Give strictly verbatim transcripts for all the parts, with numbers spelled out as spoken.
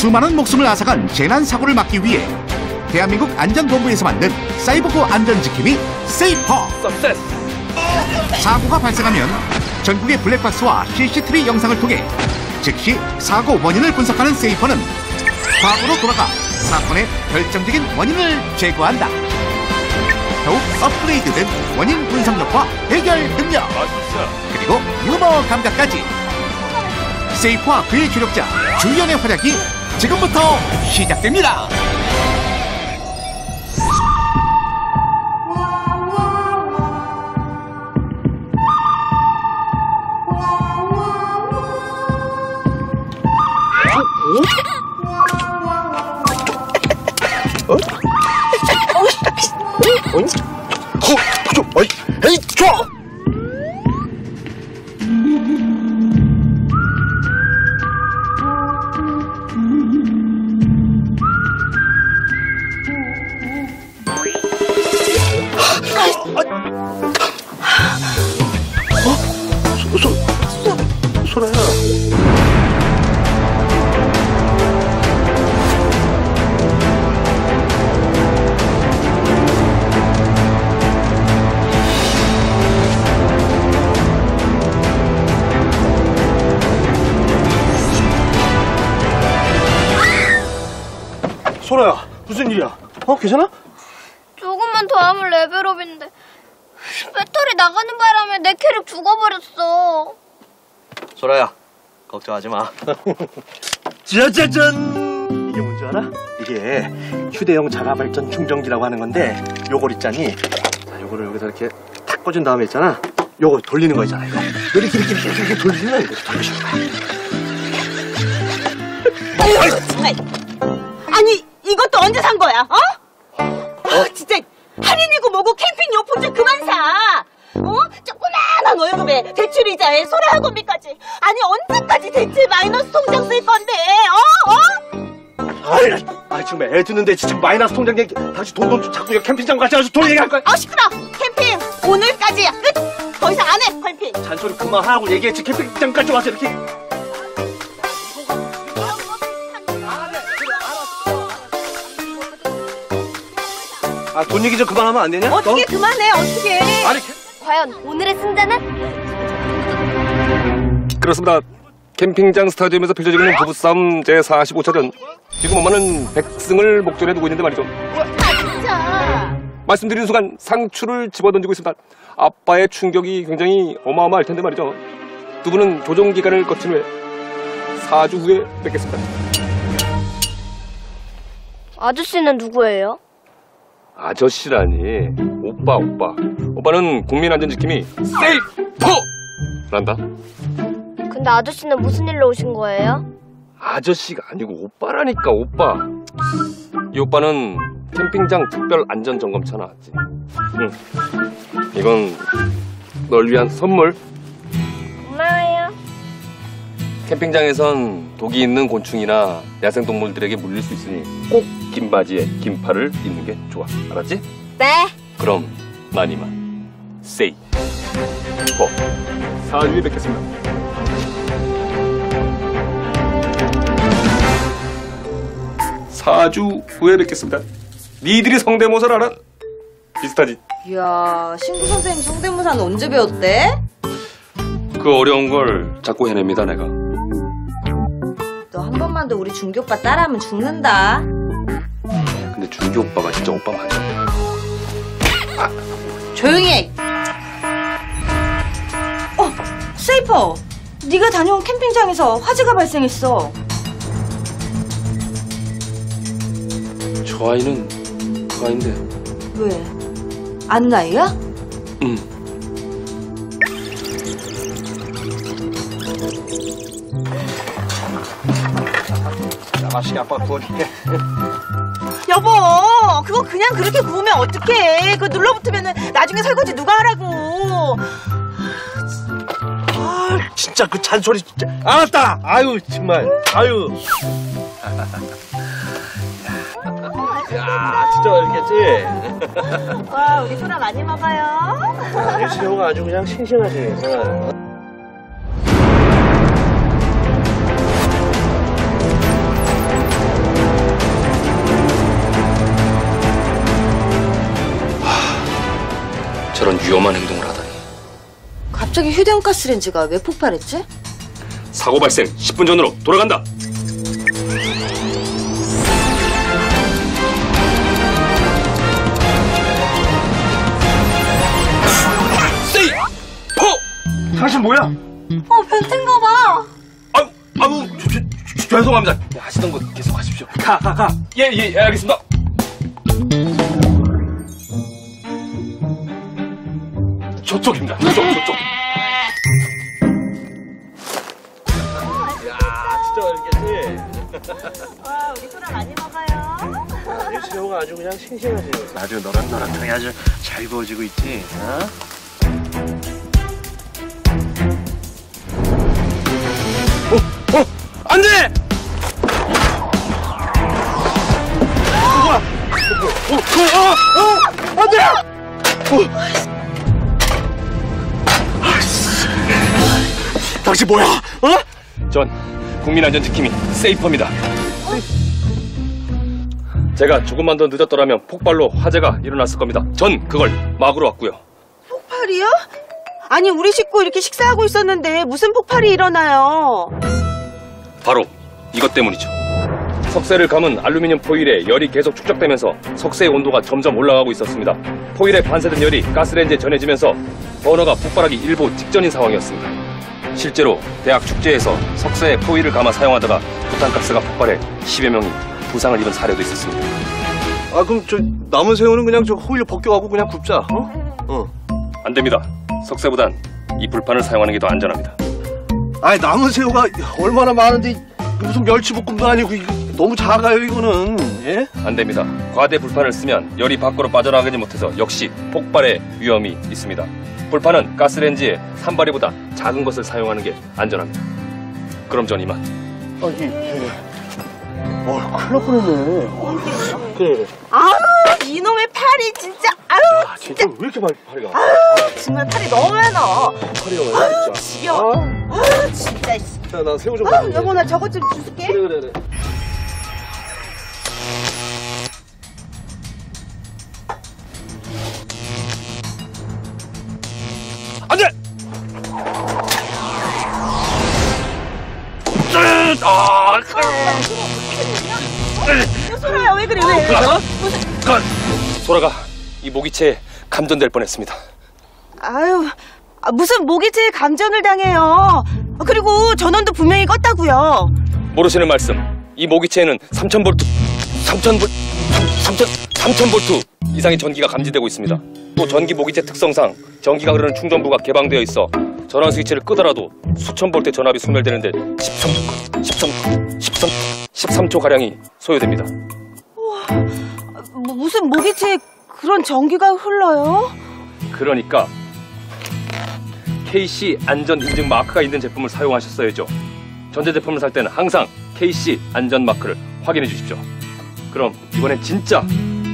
수많은 목숨을 앗아간 재난사고를 막기 위해 대한민국 안전본부에서 만든 사이버고 안전지킴이 세이퍼! Success. 사고가 발생하면 전국의 블랙박스와 씨씨티비 영상을 통해 즉시 사고 원인을 분석하는 세이퍼는 과거로 돌아가 사건의 결정적인 원인을 제거한다. 더욱 업그레이드된 원인 분석력과 해결 능력, 그리고 유머 감각까지. 세이퍼와 그의 조력자 주연의 활약이 지금부터 시작됩니다. 어? 어이? 저, 어이, 에이, 저! 어? 소, 소, 소, 소라야. 소라야, 무슨 일이야? 어? 괜찮아? 조금만 더 하면 레벨업인데 배터리 나가는 바람에 내 캐릭 죽어버렸어. 소라야, 걱정하지 마. 짜자잔! 이게 뭔지 알아? 이게 휴대용 자가발전 충전기라고 하는 건데, 요걸 있잖니, 자, 요거를 여기서 이렇게 탁 꽂은 다음에 있잖아, 요거 돌리는 거 있잖아, 이거 이렇게 이렇게 이렇게, 이렇게 돌리는 거야. 이렇게 돌리시는 거야. 아니, 이것도 언제 산 거야? 어? 어? 아, 진짜 할인이고 뭐고 캠핑 용품 좀 그만 사. 어? 조그마한 월급에 대출 이자에 소라 학원비까지. 아니, 언제까지 대출 마이너스 통장 쓸 건데? 어? 어? 아이, 아, 지금 애 드는데 지금 마이너스 통장 얘기. 다시 돈 돈 자꾸 캠핑장 같이 가서 돈 얘기할 거야. 아, 시끄러. 캠핑 오늘까지야. 끝. 더 이상 안 해, 캠핑. 잔소리 그만하고 얘기했지. 캠핑장까지 와서 이렇게. 아, 돈 얘기 좀 그만하면 안 되냐? 어떻게 너? 그만해, 어떻게. 아니, 과연 오늘의 승자는? 그렇습니다. 캠핑장 스타디움에서 펼쳐지고 있는 부부싸움 제사십오 차전. 지금 엄마는 백승을 목전에 두고 있는데 말이죠. 아, 진짜. 말씀드리는 순간 상추를 집어던지고 있습니다. 아빠의 충격이 굉장히 어마어마할 텐데 말이죠. 두 분은 조정 기간을 거친 후에 사 주 후에 뵙겠습니다. 아저씨는 누구예요? 아저씨라니, 오빠 오빠 오빠는 국민안전지킴이 세이퍼란다. 근데 아저씨는 무슨 일로 오신 거예요? 아저씨가 아니고 오빠라니까. 오빠, 이 오빠는 캠핑장 특별안전점검차 나왔지. 응. 이건 널 위한 선물. 고마워요. 캠핑장에선 독이 있는 곤충이나 야생동물들에게 물릴 수 있으니 꼭 긴 바지에 긴 팔을 입는 게 좋아. 알았지? 네. 그럼 난 이만 세이퍼 사 주에 뵙겠습니다. 사 주 후에 뵙겠습니다. 니들이 성대모사를 알아? 비슷하지? 이야, 신구 선생님 성대모사는 언제 배웠대? 그 어려운 걸 자꾸 해냅니다, 내가. 너 한 번만 더 우리 준규 오빠 따라하면 죽는다. 근데 준규 오빠가 진짜 오빠 맞아? 아. 조용히 해. 어, 세이퍼, 네가 다녀온 캠핑장에서 화재가 발생했어. 저 아이는 그 아인데. 왜? 아는 아이야? 응. 맛있게 아빠 구워줄게. 여보, 그거 그냥 그렇게 구우면 어떡해. 그거 눌러붙으면 나중에 설거지 누가 하라고. 아, 진짜 그 잔소리 진짜. 알았다. 아유, 정말. 아유. 야, 진짜 맛있겠지? 오빠, 우리 소라 많이 먹어요. 예진이 형아 아주 그냥 싱싱하지. 위험한 행동을 하다니. 갑자기 휴대용 가스레인지가 왜 폭발했지? 사고 발생 십 분 전으로 돌아간다. 세이퍼! 당신 뭐야? 어, 벤트인가 봐. 아유, 아유, 저, 저, 저, 죄송합니다. 하시던 거 계속 하십시오. 가, 가, 가. 예, 예, 예, 알겠습니다. 저쪽입니다. 저쪽, 저쪽. 야, 진짜 맛있겠지? 와, 우리 소라 많이 먹어요. 내 새우가 아주 그냥 싱싱하지. 아주 노릇노릇하게 아주 잘 구워지고 있지. 어? 어, 어, 안 돼! 누구야? 어, 어, 어, 안 돼! 어. 당신 뭐야? 어? 전 국민안전지킴이 세이퍼입니다. 어? 제가 조금만 더 늦었더라면 폭발로 화재가 일어났을 겁니다. 전 그걸 막으러 왔고요. 폭발이요? 아니 우리 식구 이렇게 식사하고 있었는데 무슨 폭발이 일어나요? 바로 이것 때문이죠. 석쇠를 감은 알루미늄 포일에 열이 계속 축적되면서 석쇠의 온도가 점점 올라가고 있었습니다. 포일에 반사된 열이 가스레인지에 전해지면서 버너가 폭발하기 일보 직전인 상황이었습니다. 실제로 대학 축제에서 석쇠에 포일을 감아 사용하다가 부탄가스가 폭발해 십여 명이 부상을 입은 사례도 있었습니다. 아 그럼 저 남은 새우는 그냥 저 호일로 벗겨가고 그냥 굽자. 어? 어. 안 됩니다. 석쇠보단 이 불판을 사용하는 게 더 안전합니다. 아니 남은 새우가 얼마나 많은데 무슨 멸치볶음도 아니고 이거 너무 작아요 이거는. 예? 안 됩니다. 과대 불판을 쓰면 열이 밖으로 빠져나가지 못해서 역시 폭발의 위험이 있습니다. 불판은 가스레인지에 삼 바리보다 작은 것을 사용하는 게 안전합니다. 그럼 전 이만. 아, 예, 예. 아, 큰일 날 뻔했네. 아, 그래. 아우, 이놈의 팔이 진짜. 아우, 야, 진짜. 왜 이렇게 많이 팔이 가? 아우, 정말 팔이 너무 많아. 팔이 너무 많아, 진짜. 아우, 지겨워. 아우, 진짜. 야, 나 새우 좀 먹어. 아우, 여보, 나 저것 좀 줄게. 그래, 그래, 그래. 아, 소라야 왜 그래? 왜? 소라가 이 모기채에 감전될 뻔했습니다. 아유, 무슨 모기채에 감전을 당해요. 그리고 전원도 분명히 껐다고요. 모르시는 말씀. 이 모기채에는 삼천 볼트, 삼천 볼트 이상의 전기가 감지되고 있습니다. 또 전기 모기채 특성상 전기가 흐르는 충전부가 개방되어 있어 전원 스위치를 끄더라도 수천 볼트의 전압이 소멸되는데 십삼 초 가량이 소요됩니다. 우와, 뭐, 무슨 모기채에 그런 전기가 흘러요? 그러니까 케이씨 안전 인증 마크가 있는 제품을 사용하셨어야죠. 전자 제품을 살 때는 항상 케이씨 안전 마크를 확인해 주십시오. 그럼 이번엔 진짜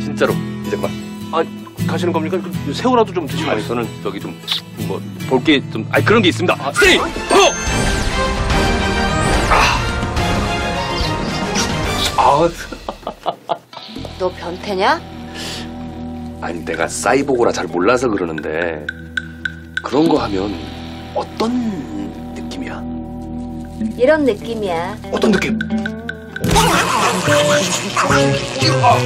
진짜로 이제 그만. 아, 가시는 겁니까? 새우라도 좀 드시고. 아니, 저는 저기 좀 뭐 볼 게 좀 아니 그런 게 있습니다. 아, 쓰리, 포. 아, 아. 너 변태냐? 아니 내가 사이보그라 잘 몰라서 그러는데 그런 거 하면 어떤 느낌이야? 이런 느낌이야. 어떤 느낌? 아,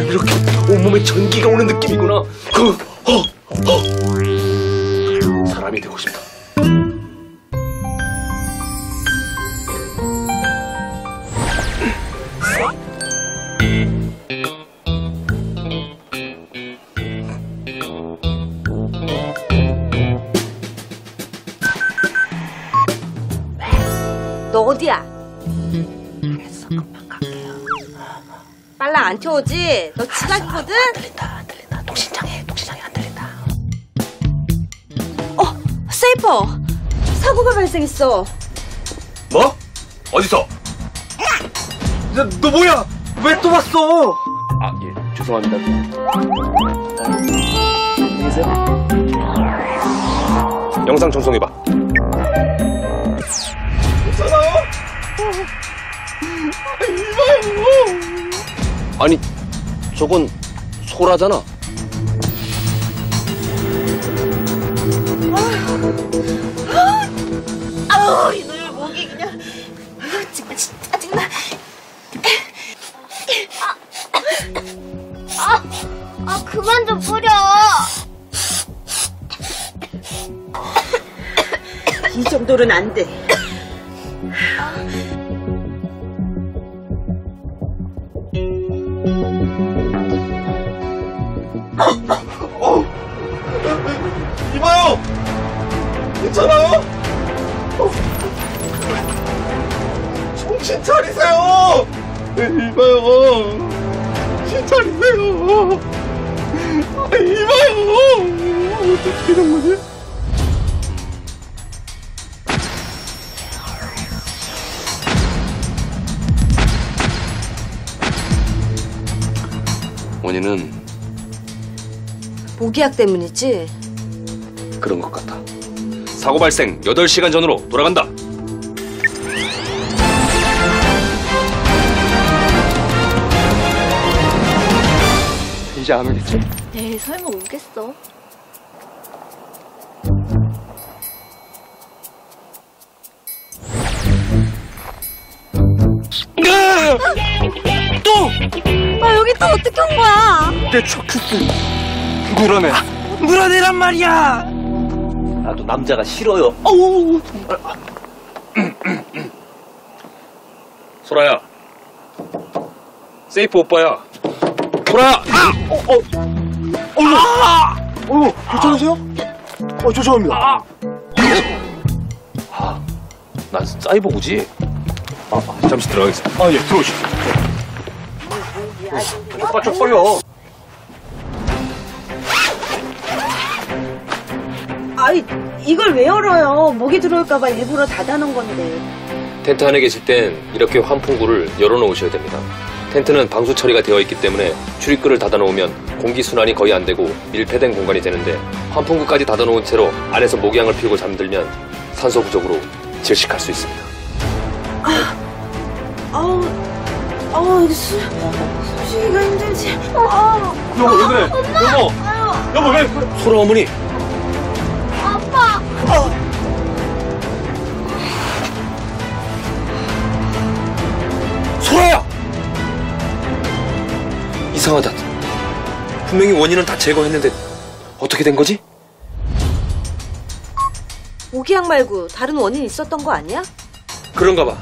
이렇게 온몸에 전기가 오는 느낌이구나. 그, 어, 어. 사람이 되고 싶다. 너 어디야? 빨라 안 튀어오지? 너 치가 있거든? 안 들린다 안 들린다 통신장애 통신장애 안 들린다. 어! 세이퍼! 사고가 발생했어. 뭐? 어디서? 야, 너 뭐야? 왜 또 왔어? 아 예 죄송합니다. 안녕히 계세요. 영상 전송해봐. 괜찮아요? 이봐요. 아니, 저건 소라잖아. 아우 이놈의 목이 그냥 아우 정말 진짜 짜증나. 아, 아 그만 좀 뿌려. 이 정도는 안 돼. 이봐요. 괜찮아요? 정신 차리세요. 이봐요. 정신 차리세요. 이봐요. 어떻게 이런 거지? 원인은 모기약 때문이지? 그런 것 같아. 사고 발생 여덟 시간 전으로 돌아간다. 이제 안 오겠지? 에이 설마 오겠어. 또 어떻게 온 거야? 내 초크스 물어내. 아, 물어내란 말이야. 나도 남자가 싫어요. 어우 정말. 소라야. 세이프 오빠야. 소라야. 아! 어, 어. 어머. 아! 어머 괜찮으세요? 어 죄송합니다. 아, 아, 난 사이보그지. 아, 아 잠시 들어가겠습니다. 아 예 들어오시죠. 오빠 좀 꺼요. 아이 이걸 왜 열어요? 모기 들어올까봐 일부러 닫아놓은 건데. 텐트 안에 계실 땐 이렇게 환풍구를 열어놓으셔야 됩니다. 텐트는 방수 처리가 되어 있기 때문에 출입구를 닫아놓으면 공기순환이 거의 안 되고 밀폐된 공간이 되는데 환풍구까지 닫아놓은 채로 안에서 모기향을 피우고 잠들면 산소 부족으로 질식할 수 있습니다. 아, 아우, 아우 수. 숨쉬기가 힘들지. 아, 여보 왜 그래? 엄마. 여보, 아유. 여보 왜? 그래? 소라 어머니. 아빠. 아. 소라야. 이상하다. 분명히 원인은 다 제거했는데 어떻게 된 거지? 모기향 말고 다른 원인 있었던 거 아니야? 그런가 봐.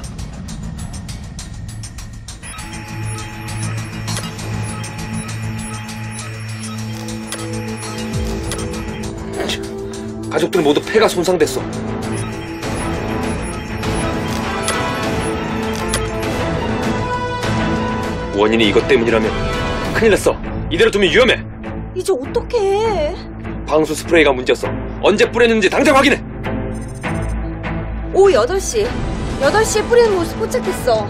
가족들 모두 폐가 손상됐어. 원인이 이것 때문이라면 큰일 났어. 이대로 두면 위험해. 이제 어떡해. 방수 스프레이가 문제였어. 언제 뿌렸는지 당장 확인해. 오후 여덟 시. 여덟 시에 뿌리는 모습 포착했어.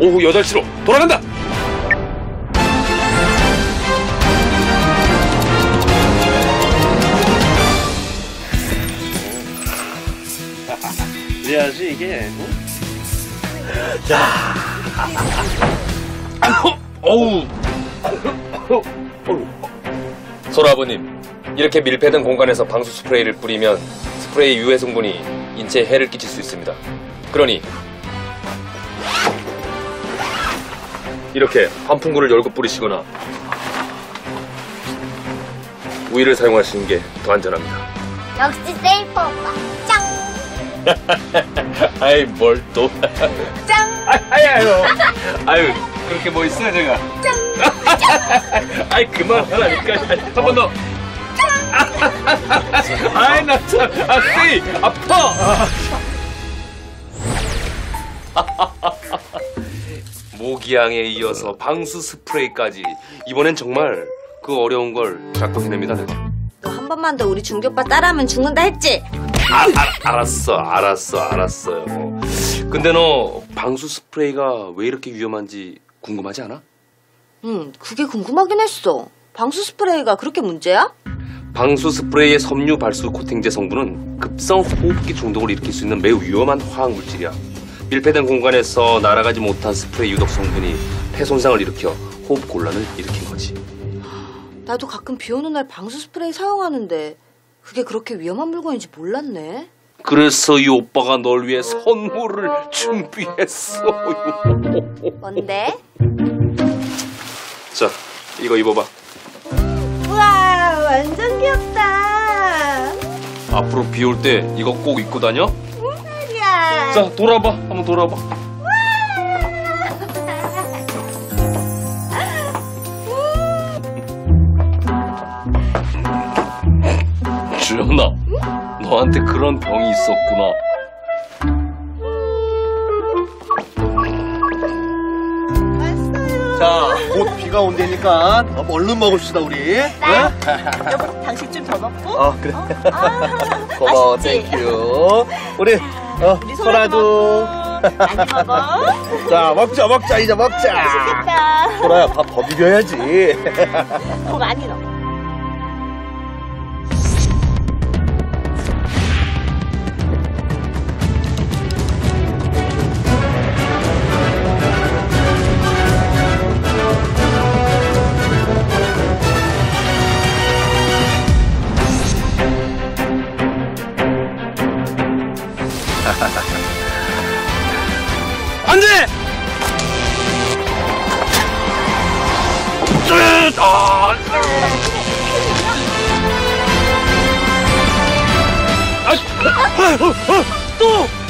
오후 여덟 시로 돌아간다. 그래야지 이게. 야. 어우. 소라 아버님, 이렇게 밀폐된 공간에서 방수 스프레이를 뿌리면 스프레이 유해 성분이 인체에 해를 끼칠 수 있습니다. 그러니 이렇게 환풍구를 열고 뿌리시거나 우유를 사용하시는 게 더 안전합니다. 역시 세이퍼 오빠. 아이 뭘 또. 짱. 아이 아유. 아유 그렇게 뭐 있어요 제가. 짱. 아이 그만하라니까. 한 번 더. 짱. 아이 나 참. 아 세이 아파. 모기향에 이어서 방수 스프레이까지. 이번엔 정말 그 어려운 걸 작동해냅니다. 너 한 번만 더 우리 준규 오빠 따라하면 죽는다 했지? 아, 아, 알았어 알았어 알았어요. 근데 너 방수 스프레이가 왜 이렇게 위험한지 궁금하지 않아? 응 그게 궁금하긴 했어. 방수 스프레이가 그렇게 문제야? 방수 스프레이의 섬유 발수 코팅제 성분은 급성 호흡기 중독을 일으킬 수 있는 매우 위험한 화학물질이야. 밀폐된 공간에서 날아가지 못한 스프레이 유독 성분이 폐 손상을 일으켜 호흡 곤란을 일으킨 거지. 나도 가끔 비 오는 날 방수 스프레이 사용하는데 그게 그렇게 위험한 물건인지 몰랐네. 그래서 이 오빠가 널 위해 선물을 준비했어요. 뭔데? 자, 이거 입어봐. 우와, 완전 귀엽다. 앞으로 비 올 때 이거 꼭 입고 다녀? 무슨 말이야. 자, 돌아봐. 한번 돌아봐. 주연아, 응? 너한테 그런 병이 있었구나. 왔어요. 자, 곧 비가 온다니까 얼른 먹읍시다 우리. 나? 네? 여보, 당신 좀 더 먹고. 아, 그래. 어? 아, 고마워, 땡큐. 우리, 어, 우리 소라도. 많이 먹어. 자, 먹자, 먹자, 이제 먹자. 맛있겠다. 소라야, 밥 더 비벼야지. 더 많이 넣어. 안 돼! 또!